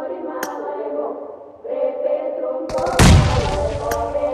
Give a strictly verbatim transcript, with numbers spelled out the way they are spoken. Mori malayo, pe Petrum po malayo.